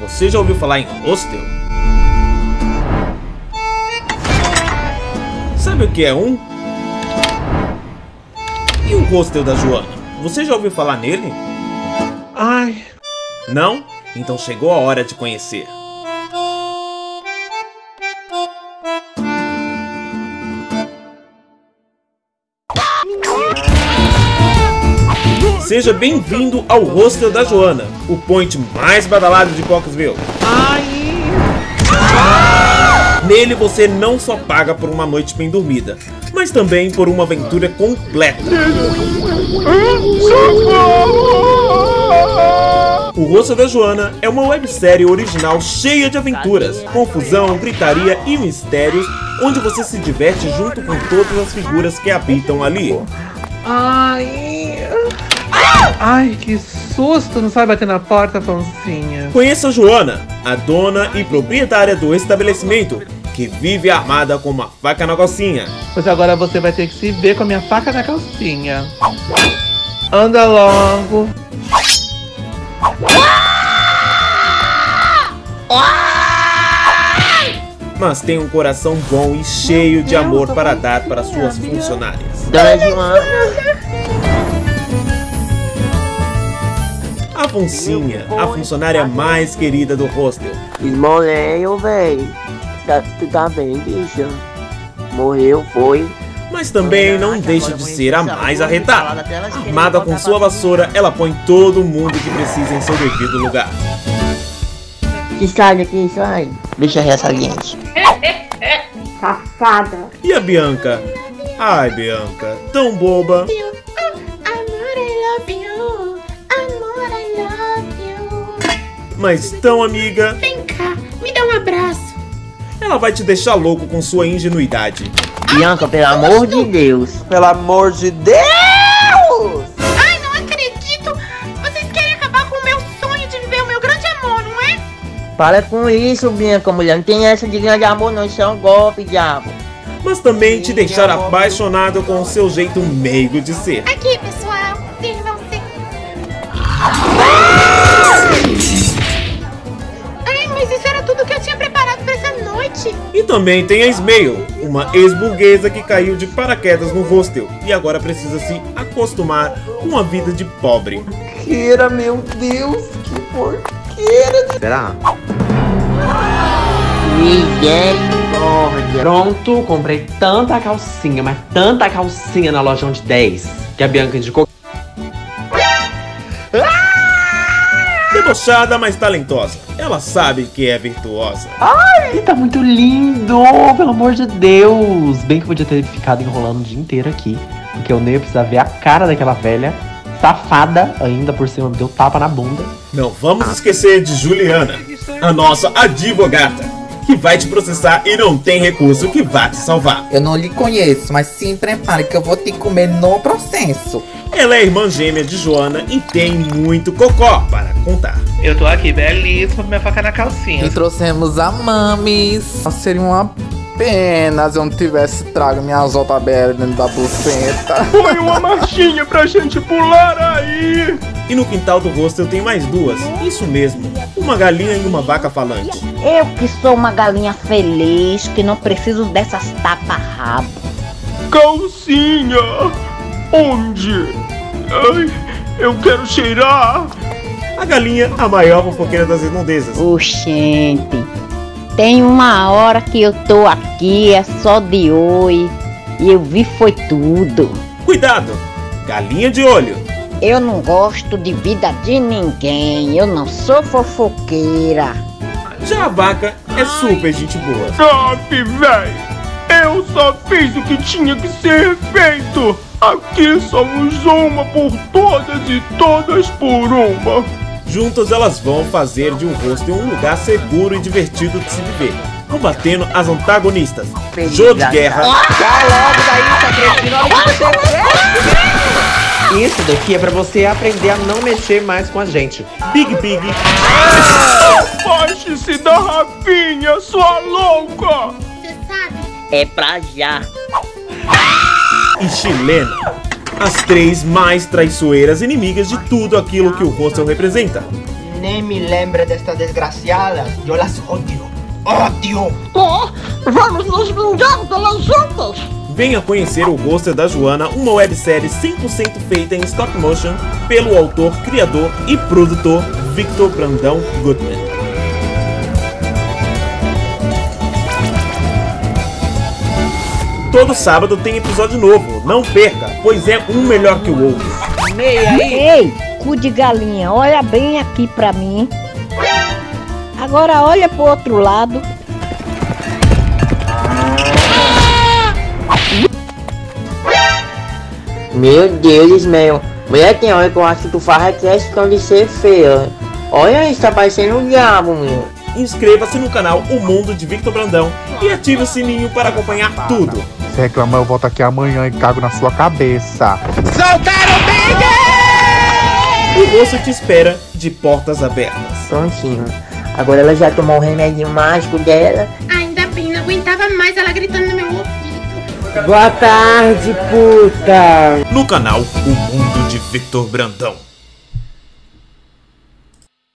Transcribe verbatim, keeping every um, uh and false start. Você já ouviu falar em hostel? Sabe o que é um? E o hostel da Joana? Você já ouviu falar nele? Ai... Não? Então chegou a hora de conhecer. Seja bem-vindo ao Hostel da Joana, o point mais badalado de Poxville. Nele você não só paga por uma noite bem dormida, mas também por uma aventura completa. O Hostel da Joana é uma websérie original cheia de aventuras, confusão, gritaria e mistérios, onde você se diverte junto com todas as figuras que habitam ali. Ai... Ai, que susto! Não sai bater na porta, Afonsinha. Conheça a Joana, a dona e proprietária do estabelecimento, que vive armada com uma faca na calcinha. Pois agora você vai ter que se ver com a minha faca na calcinha. Anda logo. Mas tem um coração bom e cheio de amor para dar para suas funcionárias. Dona Joana... Afonsinha, a funcionária mais querida do hostel. Ismeiow, véi. Tá, tá bem, bicha. Morreu, foi. Mas também não deixa de ser a mais arretada. Armada com sua vassoura, ela põe todo mundo que precisa em seu devido lugar. Que sai daqui, sai. Bicha ressaliente. Safada. E a Bianca? Ai, Bianca, tão boba. Mas tão amiga... Vem cá, me dá um abraço. Ela vai te deixar louco com sua ingenuidade. Bianca, pelo amor de Deus. Pelo amor de Deus! Ai, não acredito! Vocês querem acabar com o meu sonho de viver o meu grande amor, não é? Para com isso, Bianca, mulher. Não tem essa de grande amor, não. Isso é um golpe, diabo. Mas também te deixar apaixonado com o seu jeito meigo de ser. Aqui, pessoal. Sirvam sim. E também tem a Ismeiow, uma ex-burguesa que caiu de paraquedas no hostel e agora precisa se acostumar com uma vida de pobre. Porqueira, meu Deus, que porqueira! Será? Misericórdia! Pronto, comprei tanta calcinha, mas tanta calcinha na lojão de dez que a Bianca indicou. Debochada, mas talentosa. Ela sabe que é virtuosa. Ai, tá muito lindo, pelo amor de Deus. Bem que podia ter ficado enrolando o dia inteiro aqui, porque eu nem ia precisar ver a cara daquela velha safada ainda por cima, deu tapa na bunda. Não vamos esquecer de Juliana, a nossa advogada, que vai te processar e não tem recurso que vá te salvar. Eu não lhe conheço, mas se prepare que eu vou te comer no processo. Ela é irmã gêmea de Joana e tem muito cocó para contar. Eu tô aqui belíssima com minha faca na calcinha. E trouxemos a mames. Seria uma pena se eu não tivesse trago minhas otas belas dentro da buceta. Põe uma marchinha pra gente pular aí. E no quintal do hostel tem mais duas. Isso mesmo, uma galinha e uma vaca falante. Eu que sou uma galinha feliz, que não preciso dessas tapa-rabo. Calcinha! Onde? Ai, eu quero cheirar! A galinha, a maior fofoqueira das redondezas. Oxente, tem uma hora que eu tô aqui, é só de oi. E eu vi foi tudo. Cuidado, galinha de olho. Eu não gosto de vida de ninguém, eu não sou fofoqueira. Já a vaca é super gente boa. Stop, véi! Eu só fiz o que tinha que ser feito. Aqui somos uma por todas e todas por uma. Juntas elas vão fazer de um hostel um lugar seguro e divertido de se viver, combatendo as antagonistas. Jô de guerra. Sai logo daí, isso daqui é pra você aprender a não mexer mais com a gente. Big Big. Afaste-se da rapinha, sua louca. Você sabe? É pra já. E Chilena, as três mais traiçoeiras inimigas de tudo aquilo que o hostel representa. nem me lembra desta desgraciada. Eu las odio. Ódio! Pô, vamos nos vingar pelas juntas! Venha conhecer O Hostel da Joana, uma websérie cem por cento feita em stop motion pelo autor, criador e produtor Victor Brandão-Gutmann. Todo sábado tem episódio novo, não perca, pois é um melhor que o outro. Meia, ei, cu de galinha, olha bem aqui pra mim. Agora olha pro outro lado. Meu Deus, meu. Mulher, tem hora que eu acho que tu faz questão de ser feia. Olha isso, tá parecendo um diabo, meu. Inscreva-se no canal O Mundo de Victor Brandão e ative o sininho para acompanhar tudo. Se reclamar, eu volto aqui amanhã e cago na sua cabeça. Soltaram o Big! O Hostel te espera de portas abertas. Prontinho. Agora ela já tomou o remédio mágico dela. Ainda bem, não aguentava mais ela gritando no meu ouvido. Boa tarde, puta! No canal O Mundo de Victor Brandão.